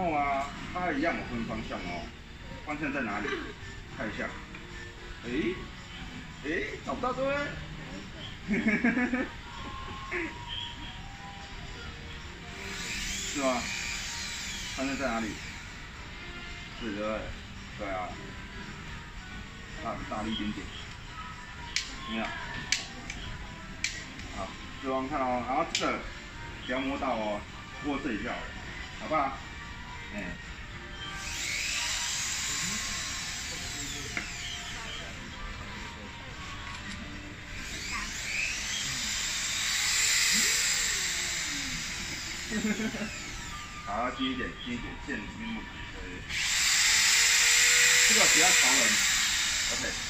后啊，它一样有分方向哦，方向在哪里？看一下，找不到对不对？是吗？方向在哪里？是的，对啊，大力一点点，怎么样？好，各位看哦，然后这个不要摸到哦，握这一下。 好不好？好，近一点，近一点，线里面不可以。这个比较长人 ，OK。